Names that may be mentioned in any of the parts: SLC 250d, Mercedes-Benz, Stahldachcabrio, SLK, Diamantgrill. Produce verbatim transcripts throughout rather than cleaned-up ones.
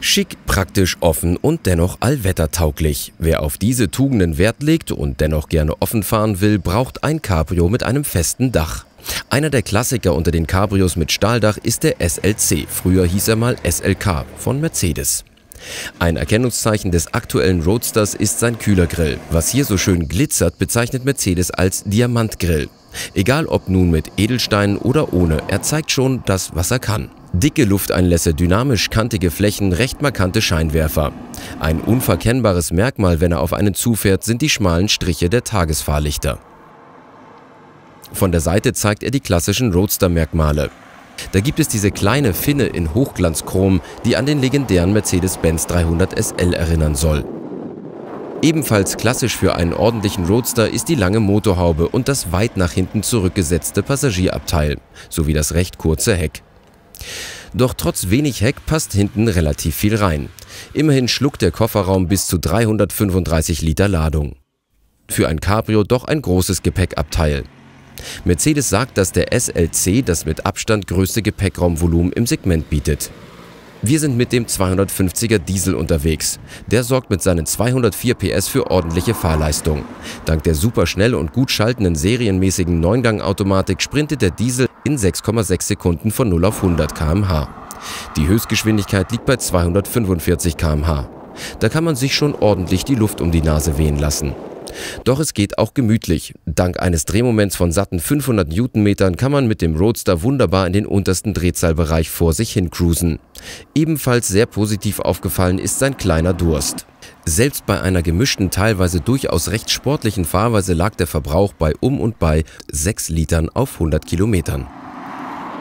Schick, praktisch, offen und dennoch allwettertauglich. Wer auf diese Tugenden Wert legt und dennoch gerne offen fahren will, braucht ein Cabrio mit einem festen Dach. Einer der Klassiker unter den Cabrios mit Stahldach ist der S L C, früher hieß er mal S L K, von Mercedes. Ein Erkennungszeichen des aktuellen Roadsters ist sein Kühlergrill. Was hier so schön glitzert, bezeichnet Mercedes als Diamantgrill. Egal ob nun mit Edelsteinen oder ohne, er zeigt schon das, was er kann. Dicke Lufteinlässe, dynamisch kantige Flächen, recht markante Scheinwerfer. Ein unverkennbares Merkmal, wenn er auf einen zufährt, sind die schmalen Striche der Tagesfahrlichter. Von der Seite zeigt er die klassischen Roadster-Merkmale. Da gibt es diese kleine Finne in Hochglanzchrom, die an den legendären Mercedes-Benz dreihundert S L erinnern soll. Ebenfalls klassisch für einen ordentlichen Roadster ist die lange Motorhaube und das weit nach hinten zurückgesetzte Passagierabteil, sowie das recht kurze Heck. Doch trotz wenig Heck passt hinten relativ viel rein. Immerhin schluckt der Kofferraum bis zu dreihundertfünfunddreißig Liter Ladung. Für ein Cabrio doch ein großes Gepäckabteil. Mercedes sagt, dass der S L C das mit Abstand größte Gepäckraumvolumen im Segment bietet. Wir sind mit dem zweihundertfünfziger Diesel unterwegs. Der sorgt mit seinen zweihundertvier P S für ordentliche Fahrleistung. Dank der superschnell und gut schaltenden serienmäßigen Neun-Gang-Automatik sprintet der Diesel in sechs Komma sechs Sekunden von null auf hundert Kilometer pro Stunde. Die Höchstgeschwindigkeit liegt bei zweihundertfünfundvierzig Kilometer pro Stunde. Da kann man sich schon ordentlich die Luft um die Nase wehen lassen. Doch es geht auch gemütlich. Dank eines Drehmoments von satten fünfhundert Newtonmetern kann man mit dem Roadster wunderbar in den untersten Drehzahlbereich vor sich hin cruisen. Ebenfalls sehr positiv aufgefallen ist sein kleiner Durst. Selbst bei einer gemischten, teilweise durchaus recht sportlichen Fahrweise lag der Verbrauch bei um und bei sechs Litern auf hundert Kilometern.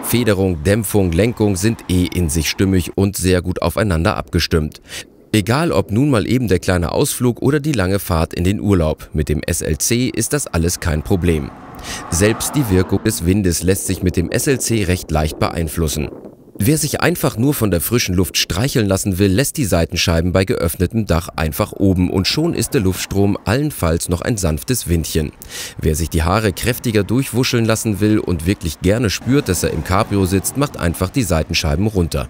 Federung, Dämpfung, Lenkung sind eh in sich stimmig und sehr gut aufeinander abgestimmt. Egal ob nun mal eben der kleine Ausflug oder die lange Fahrt in den Urlaub, mit dem S L C ist das alles kein Problem. Selbst die Wirkung des Windes lässt sich mit dem S L C recht leicht beeinflussen. Wer sich einfach nur von der frischen Luft streicheln lassen will, lässt die Seitenscheiben bei geöffnetem Dach einfach oben und schon ist der Luftstrom allenfalls noch ein sanftes Windchen. Wer sich die Haare kräftiger durchwuscheln lassen will und wirklich gerne spürt, dass er im Cabrio sitzt, macht einfach die Seitenscheiben runter.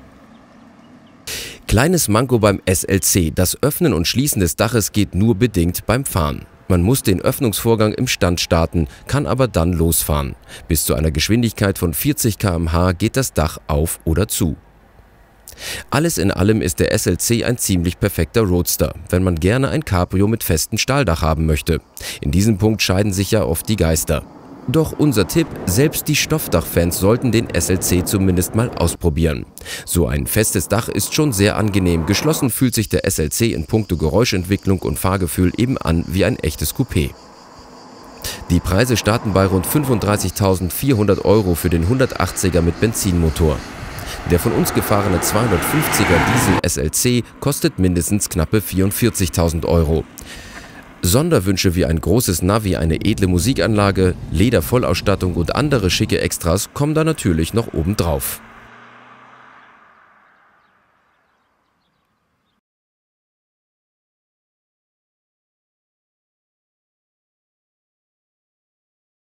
Kleines Manko beim S L C, das Öffnen und Schließen des Daches geht nur bedingt beim Fahren. Man muss den Öffnungsvorgang im Stand starten, kann aber dann losfahren. Bis zu einer Geschwindigkeit von vierzig Kilometer pro Stunde geht das Dach auf oder zu. Alles in allem ist der S L C ein ziemlich perfekter Roadster, wenn man gerne ein Cabrio mit festem Stahldach haben möchte. In diesem Punkt scheiden sich ja oft die Geister. Doch unser Tipp, selbst die Stoffdachfans sollten den S L C zumindest mal ausprobieren. So ein festes Dach ist schon sehr angenehm, geschlossen fühlt sich der S L C in puncto Geräuschentwicklung und Fahrgefühl eben an wie ein echtes Coupé. Die Preise starten bei rund fünfunddreißigtausendvierhundert Euro für den hundertachtziger mit Benzinmotor. Der von uns gefahrene zweihundertfünfziger Diesel S L C kostet mindestens knappe vierundvierzigtausend Euro. Sonderwünsche wie ein großes Navi, eine edle Musikanlage, Ledervollausstattung und andere schicke Extras kommen da natürlich noch obendrauf.